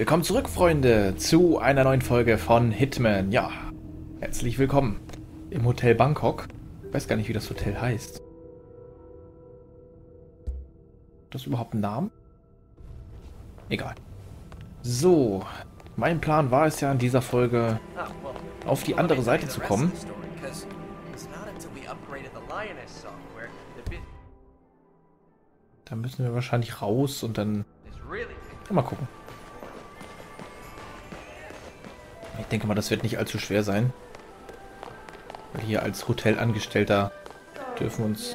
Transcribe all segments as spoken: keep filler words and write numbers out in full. Willkommen zurück, Freunde, zu einer neuen Folge von Hitman. Ja, herzlich willkommen im Hotel Bangkok. Ich weiß gar nicht, wie das Hotel heißt. Hat das überhaupt einen Namen? Egal. So, mein Plan war es ja in dieser Folge, auf die andere Seite zu kommen. Da müssen wir wahrscheinlich raus und dann... Mal gucken. Ich denke mal, das wird nicht allzu schwer sein. Weil hier als Hotelangestellter dürfen uns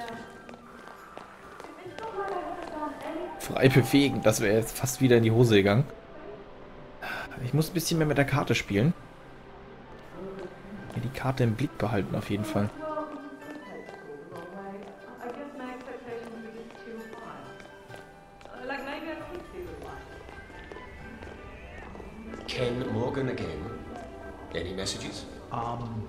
frei bewegen. Das wäre jetzt fast wieder in die Hose gegangen. Ich muss ein bisschen mehr mit der Karte spielen. Hier die Karte im Blick behalten auf jeden Fall. Ken Morgan again. Any messages? Um,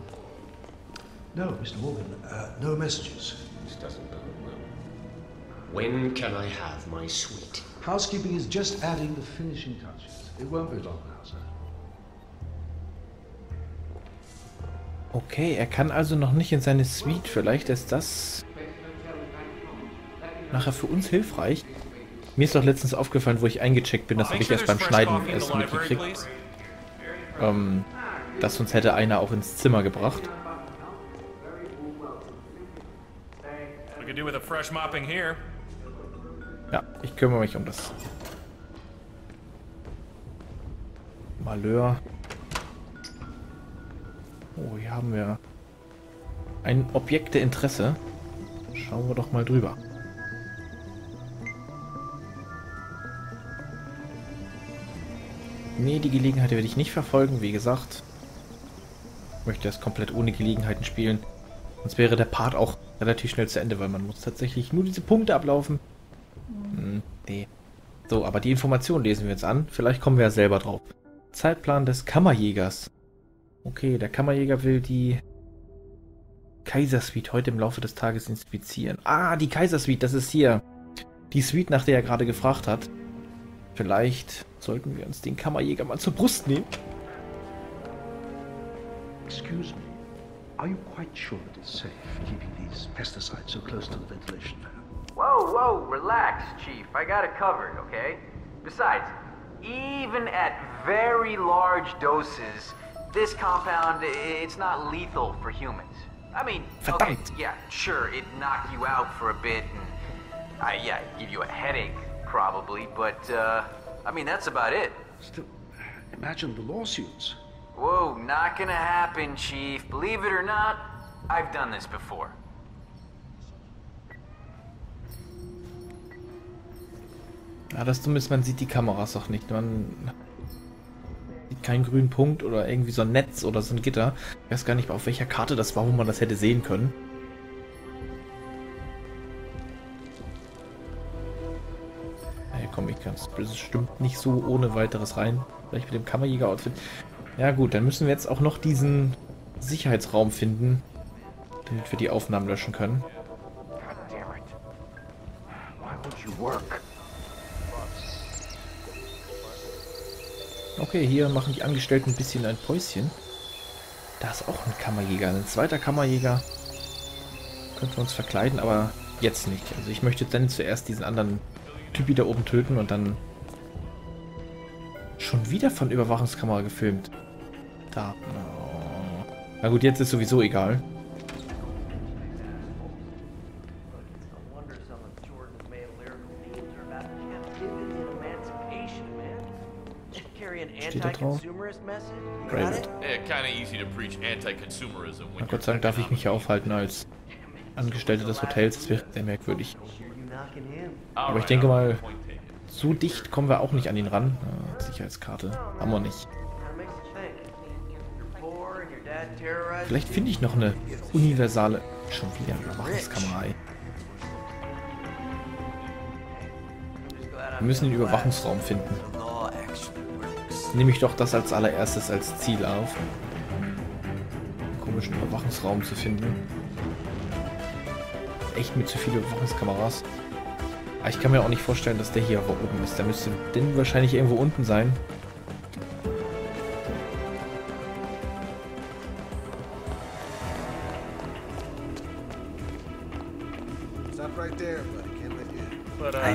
no, Mister Morgan, uh, no messages. This doesn't bode well. When can I have my suite? Housekeeping is just adding the finishing touches. It won't be long now, sir. Okay, er kann also noch nicht in seine Suite. Vielleicht ist das nachher für uns hilfreich. Mir ist doch letztens aufgefallen, wo ich eingecheckt bin, das habe ich erst beim Schneiden erst mitgekriegt. Ähm, das uns hätte einer auch ins Zimmer gebracht. Ja, ich kümmere mich um das. Malheur. Oh, hier haben wir ein Objekt der Interesse. Schauen wir doch mal drüber. Nee, die Gelegenheit werde ich nicht verfolgen, wie gesagt. Ich möchte das komplett ohne Gelegenheiten spielen. Sonst wäre der Part auch relativ schnell zu Ende, weil man muss tatsächlich nur diese Punkte ablaufen. Hm, nee. So, aber die Informationen lesen wir jetzt an. Vielleicht kommen wir ja selber drauf. Zeitplan des Kammerjägers. Okay, der Kammerjäger will die Kaisersuite heute im Laufe des Tages inspizieren. Ah, die Kaisersuite, das ist hier. Die Suite, nach der er gerade gefragt hat. Vielleicht sollten wir uns den Kammerjäger mal zur Brust nehmen. Excuse me. Are you quite sure that it's safe keeping these pesticides so close to the ventilation fan? Whoa, whoa, relax, Chief. I got it covered, okay? Besides, even at very large doses, this compound, it's not lethal for humans. I mean, okay, yeah, sure, it'd knock you out for a bit and, uh, yeah, give you a headache. Probably, but, uh, I mean, that's about it. Still, imagine the lawsuits. Whoa, not gonna happen, Chief. Believe it or not, I've done this before. Ja, das Dumme ist, man sieht die Kameras doch nicht. Man sieht keinen grünen Punkt oder irgendwie so ein Netz oder so ein Gitter. Ich weiß gar nicht, auf welcher Karte das war, wo man das hätte sehen können. Komm, ich kann es bestimmt nicht so ohne weiteres rein. Vielleicht mit dem Kammerjäger-Outfit. Ja gut, dann müssen wir jetzt auch noch diesen Sicherheitsraum finden, damit wir die Aufnahmen löschen können. Okay, hier machen die Angestellten ein bisschen ein Päuschen. Da ist auch ein Kammerjäger, ein zweiter Kammerjäger. Könnten wir uns verkleiden, aber jetzt nicht. Also ich möchte dann zuerst diesen anderen Typi da oben töten und dann schon wieder von Überwachungskamera gefilmt. Da. Oh. Na gut, jetzt ist sowieso egal. Steht da drauf? Private. Na Gott sei Dank darf ich mich ja aufhalten als Angestellter des Hotels. Das wäre sehr merkwürdig. Aber ich denke mal, so dicht kommen wir auch nicht an ihn ran. Ah, Sicherheitskarte haben wir nicht. Vielleicht finde ich noch eine universale... Schon wieder Überwachungskamera. Wir müssen den Überwachungsraum finden. Nehme ich doch das als allererstes als Ziel auf. Einen komischen Überwachungsraum zu finden. Echt mit zu vielen Überwachungskameras. Ich kann mir auch nicht vorstellen, dass der hier oben ist. Der müsste denn wahrscheinlich irgendwo unten sein.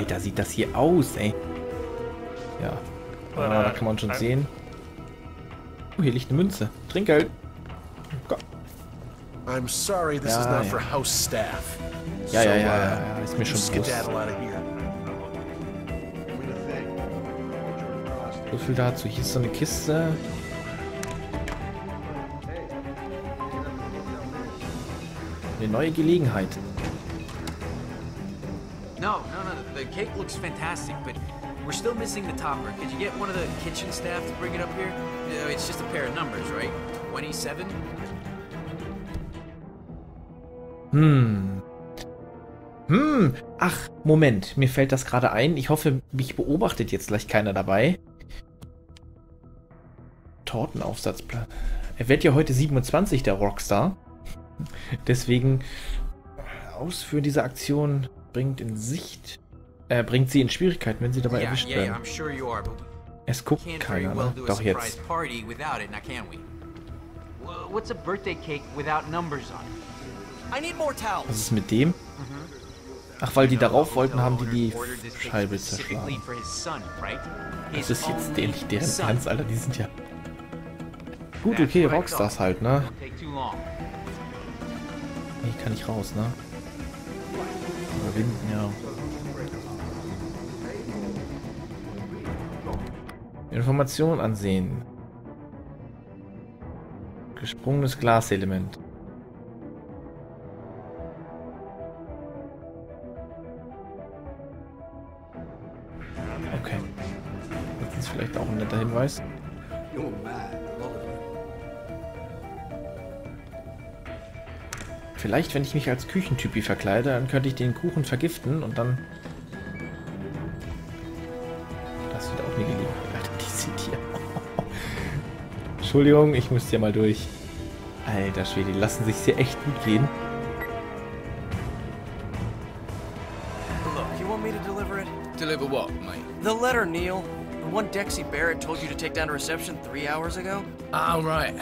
Alter, sieht das hier aus, ey. Ja. Ah, da kann man schon sehen. Oh, hier liegt eine Münze. Trinkgeld. Komm. I'm sorry, this is not for house staff. Ja, ja, ja, ja, ist mir schon bewusst. So viel dazu. Hier ist so eine Kiste. Eine neue Gelegenheit. No, no, no. The cake looks fantastic, but we're still missing the topper. Could you get one of the kitchen staff to bring it up here? It's just a pair of numbers, right? twenty-seven. Hm. Hm. Ach, Moment. Mir fällt das gerade ein. Ich hoffe, mich beobachtet jetzt gleich keiner dabei. Tortenaufsatzplan. Er wird ja heute siebenundzwanzig, der Rockstar. Deswegen Ausführen dieser Aktion bringt in Sicht, äh, bringt sie in Schwierigkeiten, wenn sie dabei yeah, erwischt yeah, werden. Yeah, sure are, es guckt keiner, well doch jetzt. It, well, what's a birthday cake without numbers on it? I need more towels. Was ist mit dem? Mm -hmm. Ach, weil die darauf wollten, haben die die Scheibe zerschlagen. Das ist jetzt dämlich, deren Ernst, Alter, die sind ja... Gut, okay, Rockstars halt, ne? Nee, kann ich raus, ne? Überwinden, ja. Information ansehen. Gesprungenes Glaselement. Okay. Das ist vielleicht auch ein netter Hinweis. Vielleicht, wenn ich mich als Küchentypi verkleide, dann könnte ich den Kuchen vergiften und dann... Das wird auch eine Gelegenheit. Alter, die sind hier... Entschuldigung, ich muss hier mal durch. Alter Schwede, die lassen sich's hier echt gut gehen. Look, you want me to deliver it? Deliver what, mate? The letter, Neil. The one Dexy Barrett told you to take down to reception three hours ago. Oh, right.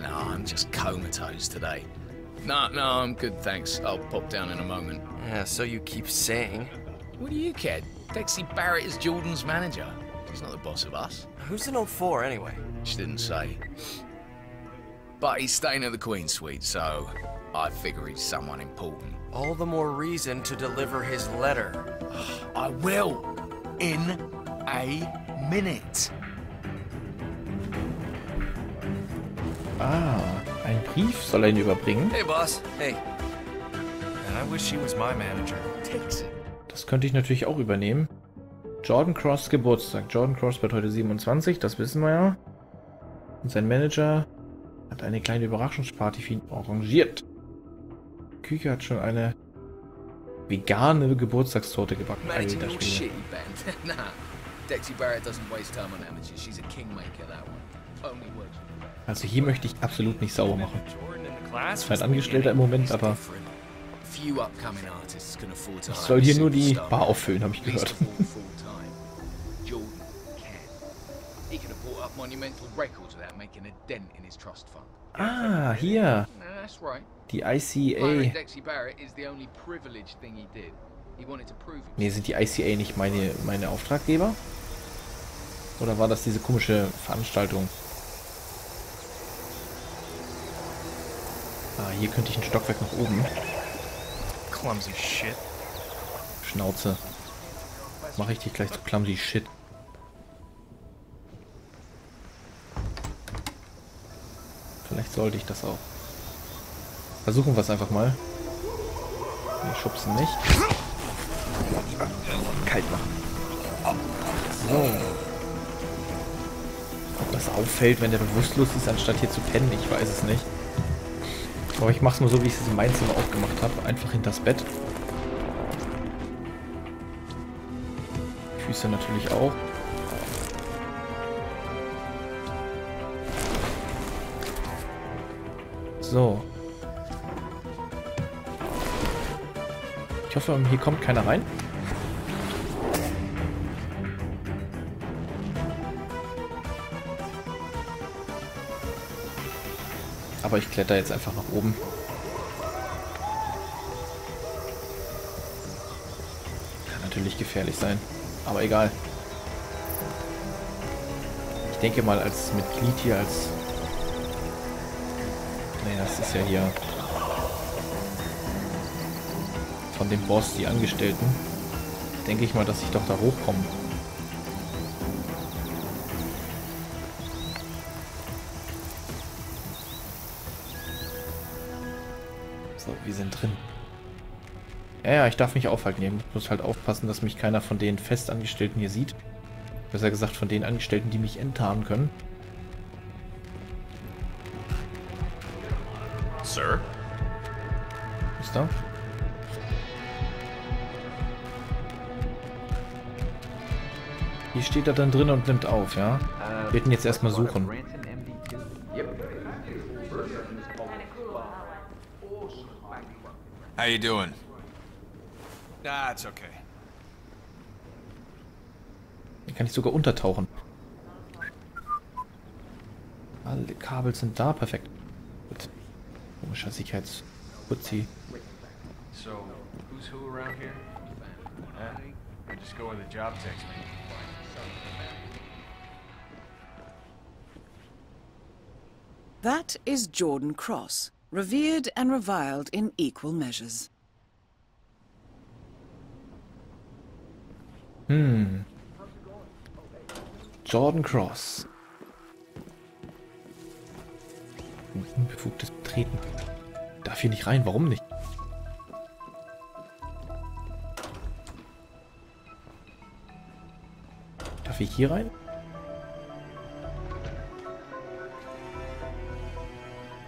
No, I'm just comatose today. No, no, I'm good, thanks. I'll pop down in a moment. Yeah, so you keep saying. What do you care? Dexy Barrett is Jordan's manager. She's not the boss of us. Who's in oh four, anyway? She didn't say. But he's staying at the Queen's Suite, so I figure he's someone important. All the more reason to deliver his letter. I will. In a minute. Ah, ein Brief soll er ihn überbringen. Hey, Boss. Hey. I wish he was my manager. Das könnte ich natürlich auch übernehmen. Jordan Cross Geburtstag. Jordan Cross wird heute siebenundzwanzig, das wissen wir ja. Und sein Manager hat eine kleine Überraschungsparty für ihn arrangiert. Die Küche hat schon eine vegane Geburtstagstorte gebacken. Alter, das Spiel. Dexy Barrett doesn't waste time on amateurs. She's a kingmaker, that one. Only works. Also hier möchte ich absolut nicht sauber machen. Das ist halt Angestellter im Moment, aber ich soll hier nur die Bar auffüllen, habe ich gehört. Ah, hier. Die I C A. Nee, sind die I C A nicht meine, meine Auftraggeber? Oder war das diese komische Veranstaltung? Ah, hier könnte ich einen Stockwerk nach oben. Clumsy Shit. Schnauze. Mache ich dich gleich zu Clumsy Shit. Vielleicht sollte ich das auch. Versuchen wir es einfach mal. Wir schubsen nicht. Kalt machen. So. Ob das auffällt, wenn der bewusstlos ist, anstatt hier zu pennen, ich weiß es nicht. Aber ich mach's nur so, wie ich es in meinem Zimmer auch gemacht habe. Einfach hinters Bett. Füße natürlich auch. So. Ich hoffe, hier kommt keiner rein. Aber ich kletter jetzt einfach nach oben. natürlich gefährlich sein. Aber egal. Ich denke mal als Mitglied hier, als... Nee, das ist ja hier... Von dem Boss, die Angestellten. Denke ich mal, dass ich doch da hochkomme. So, wir sind drin. Ja, ja, ich darf mich aufhalten. Ihr müsst halt aufpassen, dass mich keiner von den Festangestellten hier sieht. Besser gesagt, von den Angestellten, die mich enttarnen können. Sir? Mister? Hier steht er dann drin und nimmt auf, ja? Wir werden jetzt erstmal suchen. How you doing? Ah, it's okay. Hier kann ich sogar untertauchen. Alle Kabel sind da, perfekt. Gut. Komischer Sicherheitsputzi. So, who's who around here? Uh, I just go with the job text. That is Jordan Cross, revered and reviled in equal measures. Hmm. Jordan Cross. Unbefugtes Betreten. Darf hier nicht rein, warum nicht? Darf ich hier rein?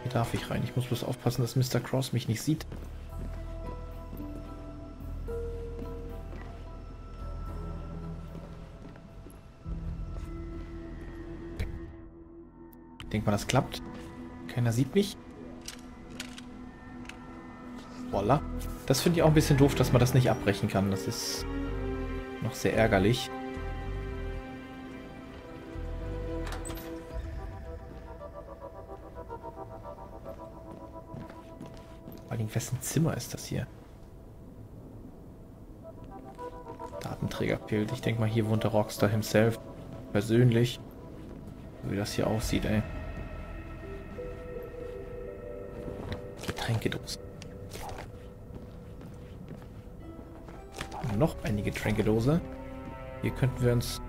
Hier darf ich rein. Ich muss bloß aufpassen, dass Mister Cross mich nicht sieht. Denkt mal, das klappt. Keiner sieht mich. Voila. Das finde ich auch ein bisschen doof, dass man das nicht abbrechen kann. Das ist noch sehr ärgerlich. Vor allem, wessen Zimmer ist das hier? Datenträgerbild. Ich denke mal, hier wohnt der Rockstar himself. Persönlich. Wie das hier aussieht, ey. Getränkedose. Noch eine Getränkedose. Hier könnten wir uns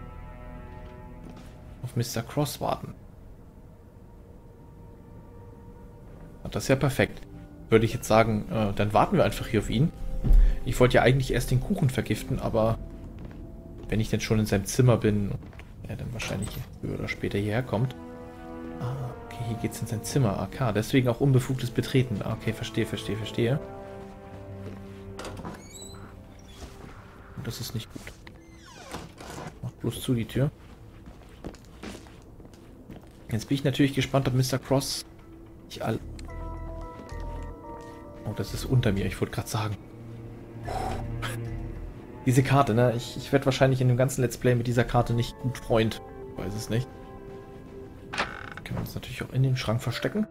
auf Mister Cross warten. Das ist ja perfekt. Würde ich jetzt sagen, äh, dann warten wir einfach hier auf ihn. Ich wollte ja eigentlich erst den Kuchen vergiften, aber wenn ich denn schon in seinem Zimmer bin, er dann wahrscheinlich früher oder später hierher kommt. Ah, okay, hier geht's in sein Zimmer. A K, deswegen auch unbefugtes Betreten. Ah, okay, verstehe, verstehe, verstehe. Und das ist nicht gut. Macht bloß zu die Tür. Jetzt bin ich natürlich gespannt, ob Mister Cross... Ich all... Oh, das ist unter mir, ich wollte gerade sagen. Diese Karte, ne? Ich, ich werde wahrscheinlich in dem ganzen Let's Play mit dieser Karte nicht gut Freund. Ich weiß es nicht. Können wir uns natürlich auch in den Schrank verstecken.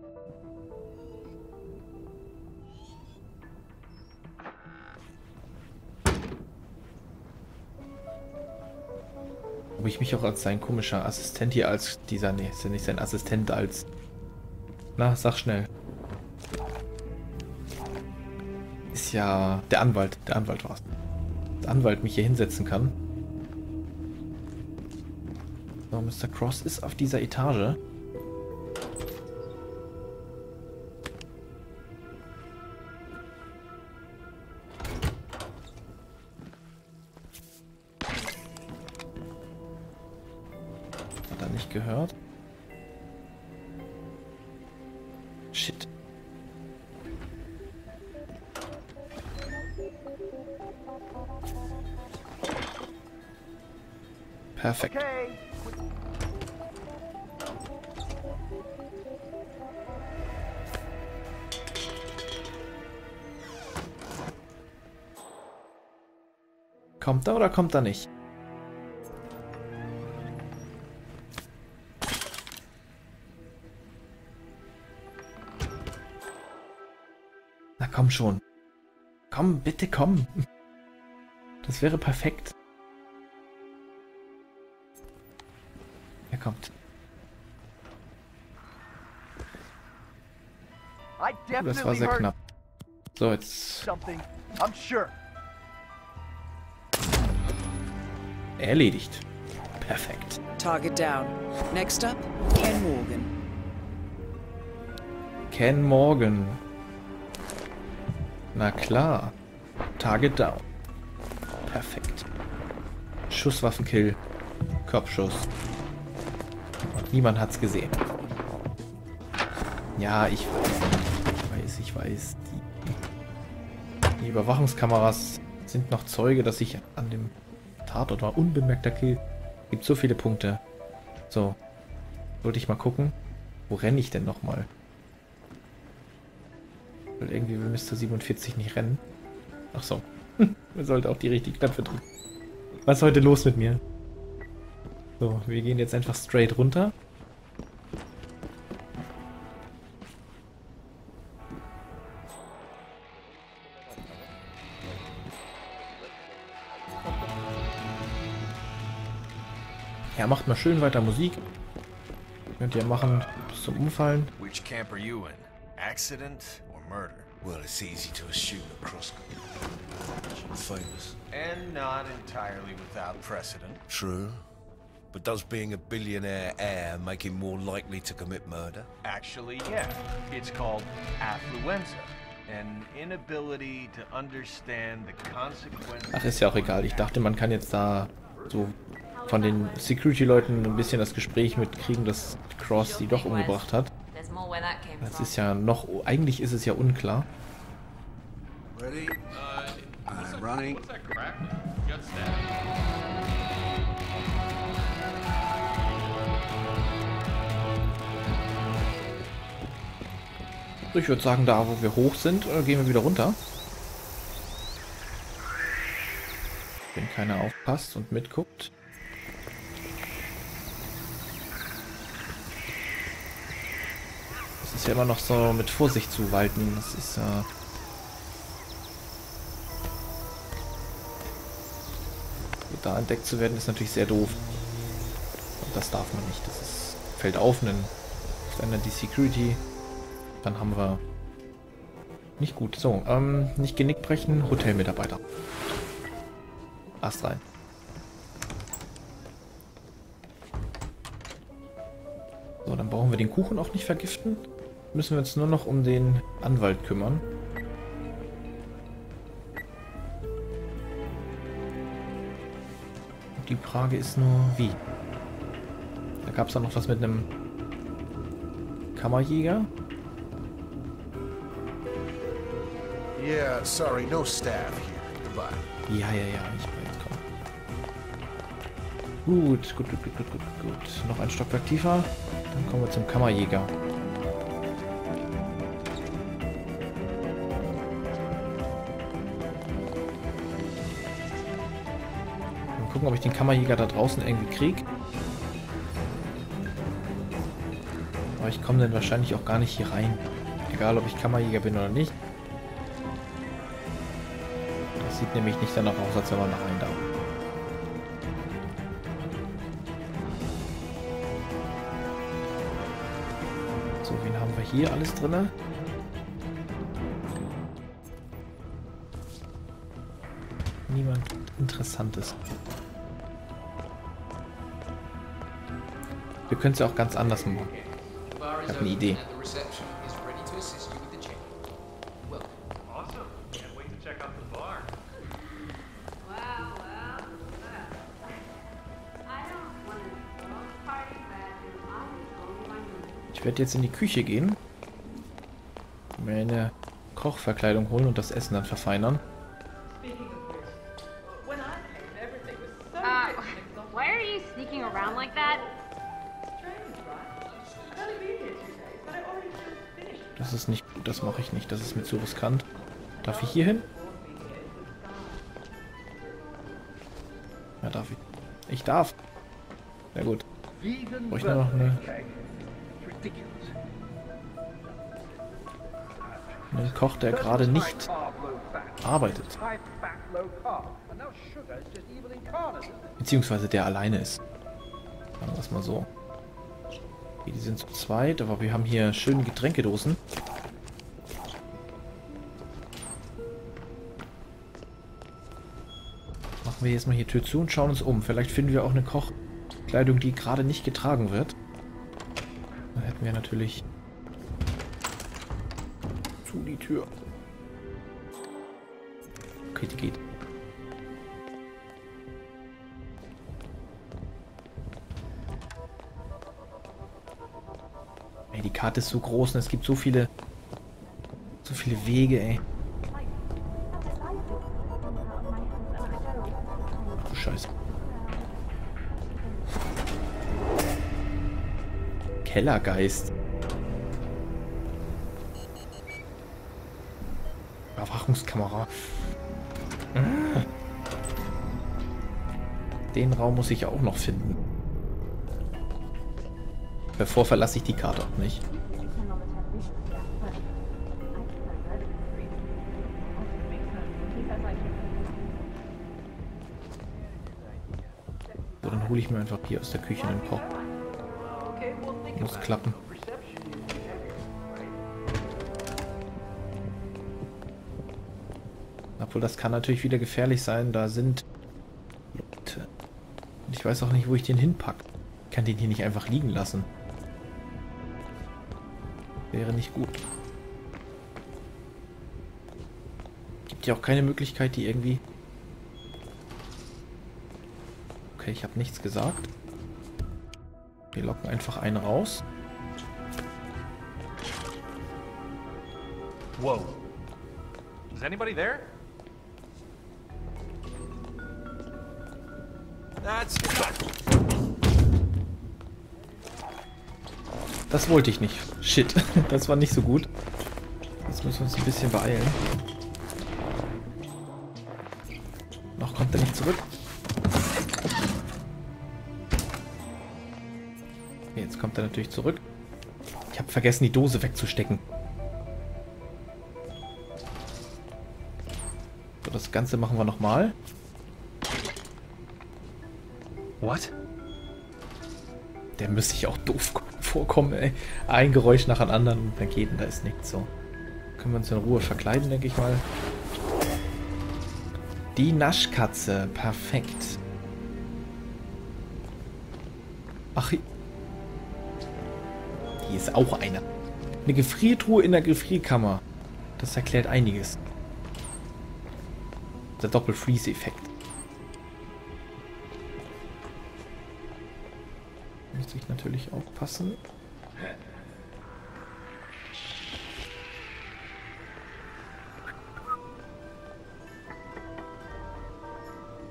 Ob ich mich auch als sein komischer Assistent hier als dieser... Nee, ist ja nicht sein Assistent, als... Na, sag schnell. Ist ja... Der Anwalt. Der Anwalt war's. Anwalt mich hier hinsetzen kann. So, Mister Cross ist auf dieser Etage. Hat er nicht gehört? Shit. Perfekt. Okay. Kommt er oder kommt er nicht? Na komm schon. Komm, bitte komm. Das wäre perfekt. Er kommt. Oh, das war sehr knapp. So, jetzt... Erledigt. Perfekt. Target down. Next up, Ken Morgan. Ken Morgan. Na klar. Target down. Perfekt. Schusswaffenkill. Kopfschuss. Und niemand hat's gesehen. Ja, ich weiß. Ich weiß, ich weiß. Die, die Überwachungskameras sind noch Zeuge, dass ich an dem Tatort war. Unbemerkter Kill. Gibt so viele Punkte. So. Wollte ich mal gucken. Wo renne ich denn nochmal? Weil irgendwie will Mister siebenundvierzig nicht rennen. Ach so. Man sollte auch die richtigen Knöpfe drücken. Was ist heute los mit mir? So, wir gehen jetzt einfach straight runter. Ja, macht mal schön weiter Musik. Könnt ihr machen bis zum Umfallen. Which camp are you in? Accident or murder? Well, it's easy to assume across famous. And not entirely without precedent. True. But does being a billionaire heir make him more likely to commit murder? Actually, yeah. It's called affluenza. An inability to understand the consequences. Ach, ist ja auch egal. Ich dachte, man kann jetzt da so von den Security-Leuten ein bisschen das Gespräch mitkriegen, dass Cross sie doch umgebracht hat. Das ist ja noch... Eigentlich ist es ja unklar. Ich würde sagen, da wo wir hoch sind, gehen wir wieder runter. Wenn keiner aufpasst und mitguckt. Ist ja immer noch so mit Vorsicht zu walten. Das ist ja... Äh da entdeckt zu werden, ist natürlich sehr doof. Und das darf man nicht. Das ist, fällt auf, dann ändert die Security. Dann haben wir... Nicht gut. So, ähm, nicht Genick brechen. Hotelmitarbeiter. Ast rein. So, dann brauchen wir den Kuchen auch nicht vergiften. Müssen wir uns nur noch um den Anwalt kümmern. Die Frage ist nur, wie? Da gab es dann noch was mit einem Kammerjäger. Yeah, sorry, no staff here. Goodbye. Ja, ja, ja, ich bin jetzt kommen. Gut, gut, gut, gut, gut, gut, gut. Noch ein Stockwerk tiefer. Dann kommen wir zum Kammerjäger. Gucken, ob ich den Kammerjäger da draußen irgendwie kriege. Aber ich komme dann wahrscheinlich auch gar nicht hier rein. Egal, ob ich Kammerjäger bin oder nicht. Das sieht nämlich nicht danach aus, als wenn man da rein darf. So, wen haben wir hier alles drin? Niemand Interessantes. Wir können es ja auch ganz anders machen. Ich habe eine Idee. Ich werde jetzt in die Küche gehen, mir eine Kochverkleidung holen und das Essen dann verfeinern. Das ist nicht gut, das mache ich nicht, das ist mir zu riskant. Darf ich hier hin? Ja, darf ich. Ich darf. Na gut. Brauche ich nur noch eine... Ein Koch, der gerade nicht arbeitet. Beziehungsweise der alleine ist. Sagen wir es mal so. Okay, die sind zu zweit, aber wir haben hier schöne Getränkedosen. Machen wir jetzt mal hier Tür zu und schauen uns um. Vielleicht finden wir auch eine Kochkleidung, die gerade nicht getragen wird. Dann hätten wir natürlich zu die Tür. Okay, die geht. Ey, die Karte ist so groß und es gibt so viele, so viele Wege, ey. Ach du Scheiße. Kellergeist. Überwachungskamera. Den Raum muss ich auch noch finden. Bevor verlasse ich die Karte auch nicht. So, dann hole ich mir einfach hier aus der Küche einen Koch. Muss klappen. Obwohl, das kann natürlich wieder gefährlich sein. Da sind Leute. Und ich weiß auch nicht, wo ich den hinpacke. Ich kann den hier nicht einfach liegen lassen. Wäre nicht gut. Gibt ja auch keine Möglichkeit, die irgendwie... Okay, ich habe nichts gesagt. Wir locken einfach einen raus. Wow. Is anybody there? That's das wollte ich nicht. Shit. Das war nicht so gut. Jetzt müssen wir uns ein bisschen beeilen. Noch kommt er nicht zurück. Jetzt kommt er natürlich zurück. Ich habe vergessen, die Dose wegzustecken. So, das Ganze machen wir nochmal. What? Der müsste ich auch doof vorkommen, ey. Ein Geräusch nach dem anderen und dann geht, da ist nichts so. Können wir uns in Ruhe verkleiden, denke ich mal. Die Naschkatze, perfekt. Ach, hier ist auch einer. Eine Gefriertruhe in der Gefrierkammer. Das erklärt einiges. Der Doppel-Freeze-Effekt. Muss ich natürlich aufpassen.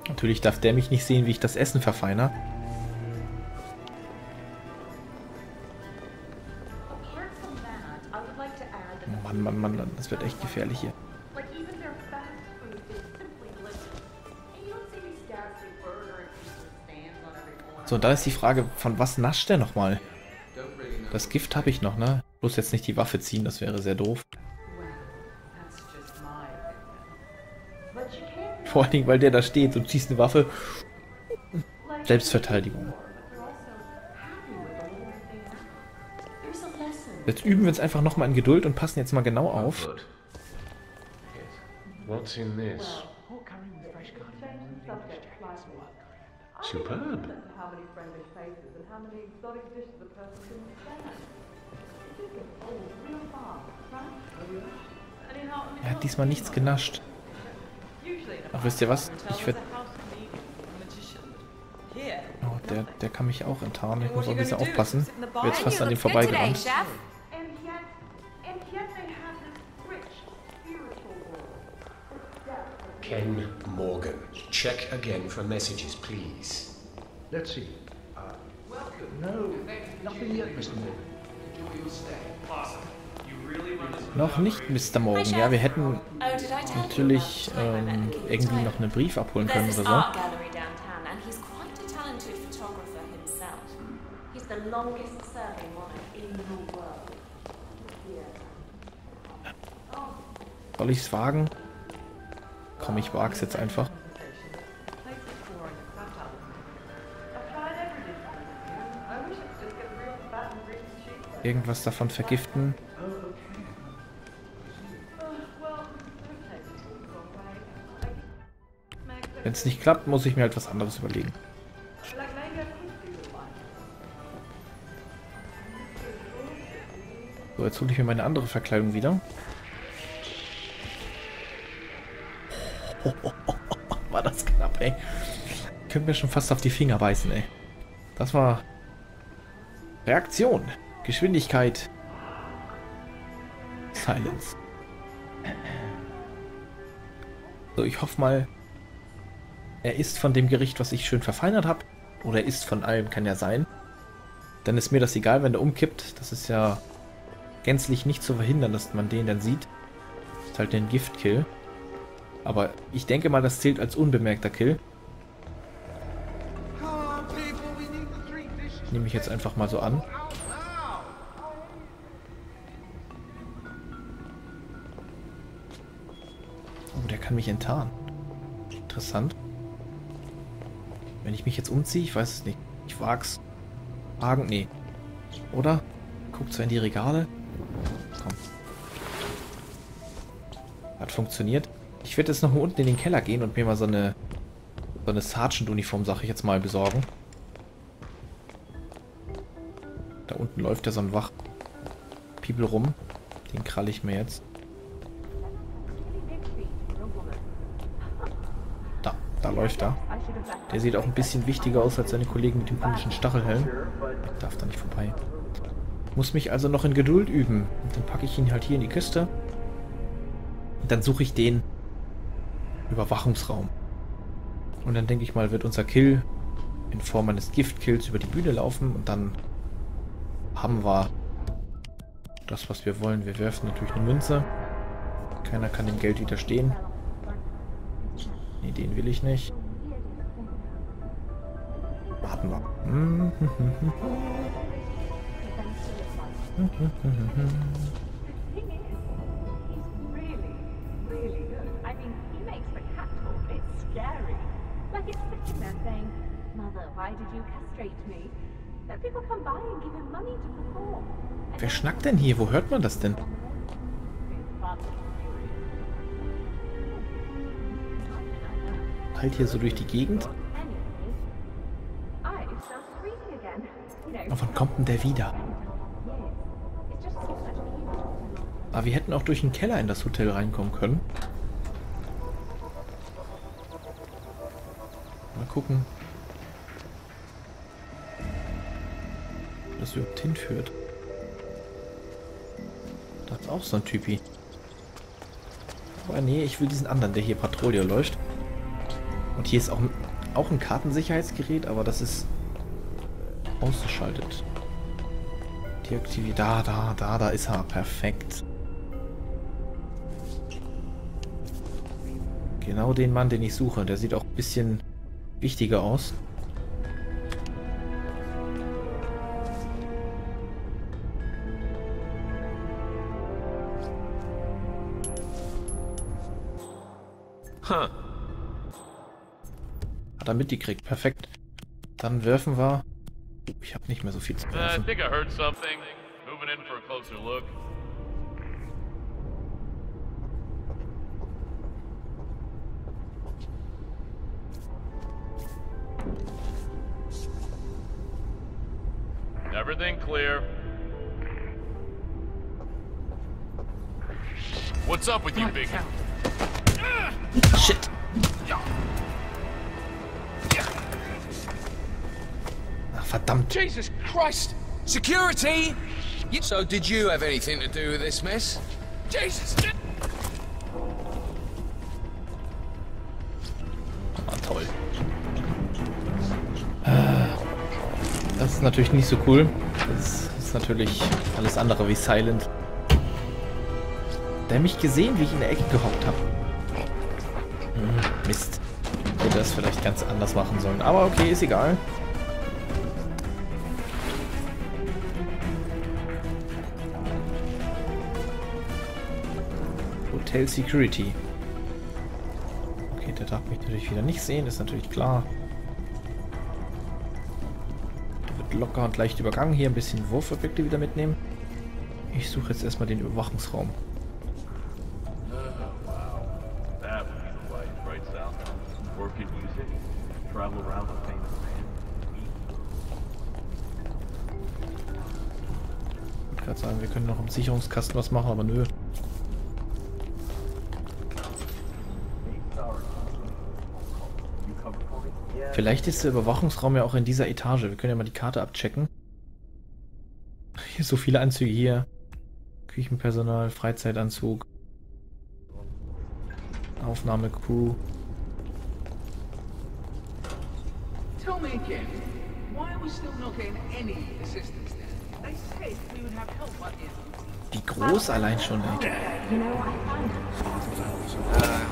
Natürlich darf der mich nicht sehen, wie ich das Essen verfeiner. Mann, Mann, Mann, Mann, das wird echt gefährlich hier. So, und da ist die Frage, von was nascht der nochmal? Das Gift habe ich noch, ne? Bloß jetzt nicht die Waffe ziehen, das wäre sehr doof. Vor allen Dingen, weil der da steht und schießt eine Waffe. Selbstverteidigung. Jetzt üben wir uns einfach nochmal in Geduld und passen jetzt mal genau auf. What's in this? Superb. Er hat diesmal nichts genascht. Ach, wisst ihr was? Ich werde... Oh, der, der kann mich auch enttarnen. Ich muss auch ein bisschen aufpassen. Ich bin jetzt fast an dem vorbeigerannt. Ken Morgan. Check again for messages, please. Let's see. Uh, welcome. No, nothing yet, Mister Morgan. Enjoy your stay. Awesome. You really run this noch nicht, Mister Morgan. Ja, wir hätten natürlich ähm, irgendwie noch einen Brief abholen können oder so. Soll ich es wagen? Komm, ich wag's jetzt einfach. Irgendwas davon vergiften. Wenn es nicht klappt, muss ich mir halt was anderes überlegen. So, jetzt hole ich mir meine andere Verkleidung wieder. Oh, oh, oh, oh, war das knapp, ey. Ich könnte mir schon fast auf die Finger beißen, ey. Das war... Reaktion. Geschwindigkeit. Silence. So, ich hoffe mal, er isst von dem Gericht, was ich schön verfeinert habe. Oder er isst von allem, kann ja sein. Dann ist mir das egal, wenn er umkippt. Das ist ja gänzlich nicht zu verhindern, dass man den dann sieht. Das ist halt ein Giftkill. Aber ich denke mal, das zählt als unbemerkter Kill. Nehme ich jetzt einfach mal so an. Oh, der kann mich enttarnen. Interessant. Wenn ich mich jetzt umziehe, ich weiß es nicht. Ich wag's. Wagen, nee. Oder? Guckt so in die Regale. Komm. Hat funktioniert. Ich werde jetzt noch mal unten in den Keller gehen und mir mal so eine, so eine Sergeant-Uniform, sag ich jetzt mal, besorgen. Da unten läuft ja so ein Wachpiebel rum. Den kralle ich mir jetzt. Da, da läuft er. Der sieht auch ein bisschen wichtiger aus als seine Kollegen mit dem komischen Stachelhelm. Ich darf da nicht vorbei. Muss mich also noch in Geduld üben. Und dann packe ich ihn halt hier in die Küste. Und dann suche ich den Überwachungsraum. Und dann denke ich mal, wird unser Kill in Form eines Giftkills über die Bühne laufen. Und dann haben wir das, was wir wollen. Wir werfen natürlich eine Münze. Keiner kann dem Geld widerstehen. Ne, den will ich nicht. Warten wir. Wer schnackt denn hier? Wo hört man das denn? Halt hier so durch die Gegend. Oh, wann kommt denn der wieder? Aber wir hätten auch durch den Keller in das Hotel reinkommen können. Mal gucken, das überhaupt hinführt. Da ist auch so ein Typi. Aber nee, ich will diesen anderen, der hier Patrouille läuft. Und hier ist auch ein, auch ein Kartensicherheitsgerät, aber das ist ausgeschaltet. Deaktiviert. Da, da, da, da ist er. Perfekt. Genau den Mann, den ich suche. Der sieht auch ein bisschen wichtiger aus. Ha. Hat er mitgekriegt. Perfekt. Dann werfen wir. Ich habe nicht mehr so viel zu werfen. Everything clear. What's up with you, big? Shit. Verdammt. Jesus Christ! Security! You... So did you have anything to do with this mess? Jesus! Ah, toll. Das ist natürlich nicht so cool. Das ist natürlich alles andere wie silent. Der hat mich gesehen, wie ich in der Ecke gehockt habe. Hm, Mist. Ich hätte das vielleicht ganz anders machen sollen. Aber okay, ist egal. Hotel Security. Okay, der darf mich natürlich wieder nicht sehen, das ist natürlich klar. Der wird locker und leicht übergangen. Hier ein bisschen Wurfobjekte wieder mitnehmen. Ich suche jetzt erstmal den Überwachungsraum. Ich würde gerade sagen, wir können noch im Sicherungskasten was machen, aber nö. Vielleicht ist der Überwachungsraum ja auch in dieser Etage. Wir können ja mal die Karte abchecken. Hier so viele Anzüge hier. Küchenpersonal, Freizeitanzug, Aufnahmecrew. Tell me again, why are we still not getting any assistance there? They said we would have help by now. Wie groß allein schon, ey. I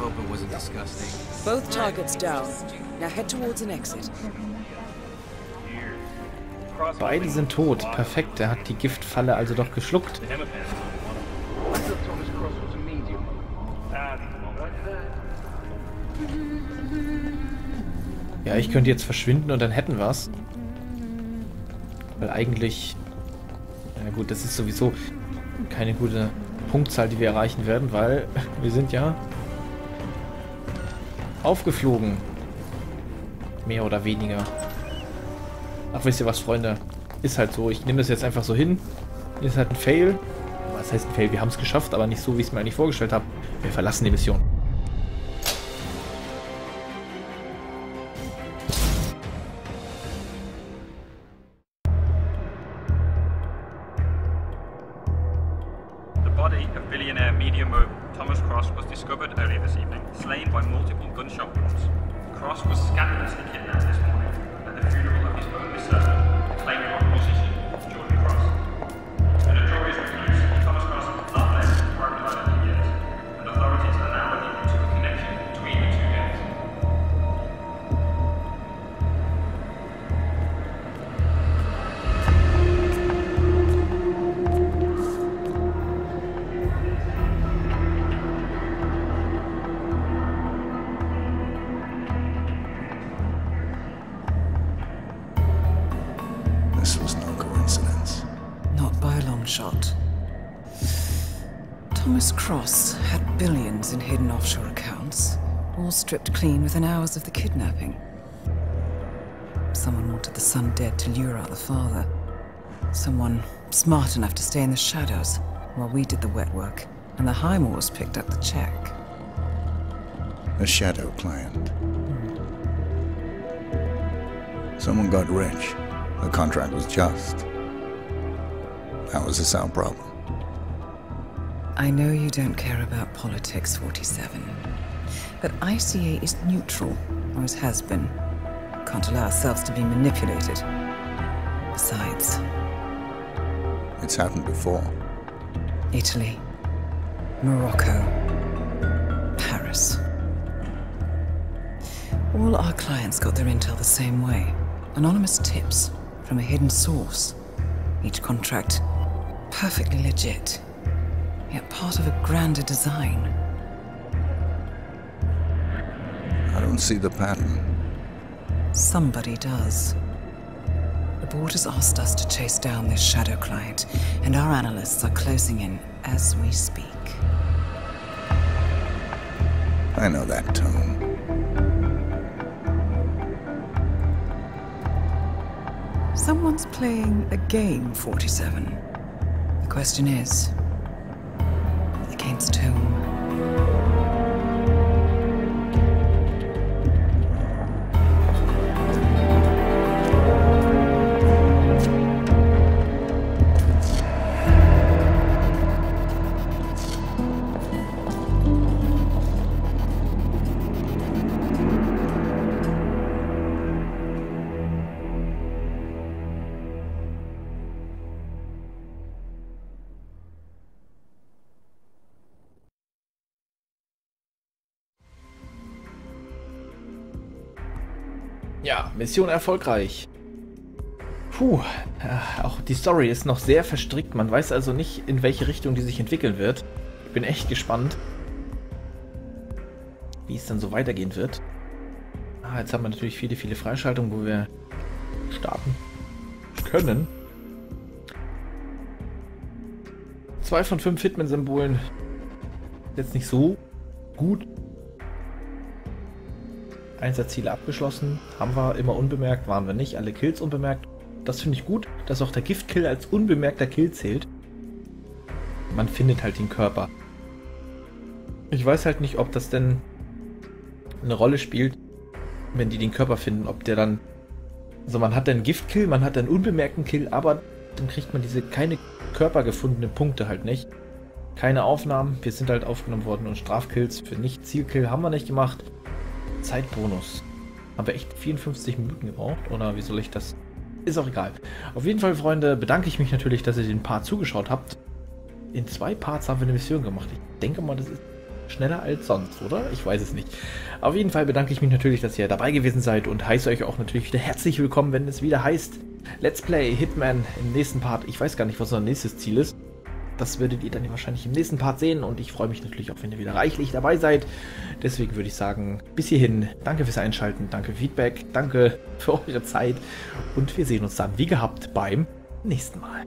hope it wasn't disgusting. Both targets down. Now head towards an exit. Beide sind tot. Perfekt, er hat die Giftfalle also doch geschluckt. Ja, ich könnte jetzt verschwinden und dann hätten wir es. Weil eigentlich... Na gut, das ist sowieso keine gute Punktzahl, die wir erreichen werden, weil wir sind ja aufgeflogen. Mehr oder weniger. Ach, wisst ihr was, Freunde? Ist halt so. Ich nehme das jetzt einfach so hin. Ist halt ein Fail. Was heißt ein Fail? Wir haben es geschafft, aber nicht so, wie ich es mir eigentlich vorgestellt habe. Wir verlassen die Mission. Thomas Cross was discovered earlier this evening, slain by multiple gunshot wounds. Cross was scandalously kidnapped this morning at the funeral of his only son, the claimant of opposition, Jordan Cross. The notorious recluse, Thomas Cross, has not left his private island for years, and authorities are now looking into the connection between the two gangs. Thomas Cross had billions in hidden offshore accounts, all stripped clean within hours of the kidnapping. Someone wanted the son dead to lure out the father. Someone smart enough to stay in the shadows while we did the wet work, and the Highmores picked up the check. A shadow client. Someone got rich. The contract was just. That was a sound problem. I know you don't care about politics, forty-seven, but I C A is neutral, or it has been. Can't allow ourselves to be manipulated. Besides... It's happened before. Italy, Morocco, Paris. All our clients got their intel the same way. Anonymous tips from a hidden source. Each contract perfectly legit. Yet part of a grander design. I don't see the pattern. Somebody does. The board has asked us to chase down this shadow client, and our analysts are closing in as we speak. I know that tone. Someone's playing a game, forty-seven. The question is... against whom? Ja, Mission erfolgreich. Puh, äh, auch die Story ist noch sehr verstrickt. Man weiß also nicht, in welche Richtung die sich entwickeln wird. Ich bin echt gespannt. wie es dann so weitergehen wird. Ah, jetzt haben wir natürlich viele, viele Freischaltungen, wo wir starten können. Zwei von fünf Hitman-Symbolen. Jetzt nicht so gut. Einsatzziele abgeschlossen. Haben wir immer unbemerkt, waren wir nicht. Alle Kills unbemerkt. Das finde ich gut, dass auch der Giftkill als unbemerkter Kill zählt. Man findet halt den Körper. Ich weiß halt nicht, ob das denn eine Rolle spielt, wenn die den Körper finden, ob der dann... Also man hat einen Giftkill, man hat einen unbemerkten Kill, aber dann kriegt man diese keine körpergefundenen Punkte halt nicht. Keine Aufnahmen, wir sind halt aufgenommen worden und Strafkills für Nicht-Zielkill haben wir nicht gemacht. Zeitbonus. Haben wir echt vierundfünfzig Minuten gebraucht, oder wie soll ich das... Ist auch egal. Auf jeden Fall, Freunde, bedanke ich mich natürlich, dass ihr den Part zugeschaut habt. In zwei Parts haben wir eine Mission gemacht. Ich denke mal, das ist schneller als sonst, oder? Ich weiß es nicht. Auf jeden Fall bedanke ich mich natürlich, dass ihr dabei gewesen seid und heiße euch auch natürlich wieder herzlich willkommen, wenn es wieder heißt Let's Play Hitman im nächsten Part. Ich weiß gar nicht, was unser nächstes Ziel ist. Das werdet ihr dann wahrscheinlich im nächsten Part sehen und ich freue mich natürlich auch, wenn ihr wieder reichlich dabei seid. Deswegen würde ich sagen, bis hierhin, danke fürs Einschalten, danke für Feedback, danke für eure Zeit und wir sehen uns dann wie gehabt beim nächsten Mal.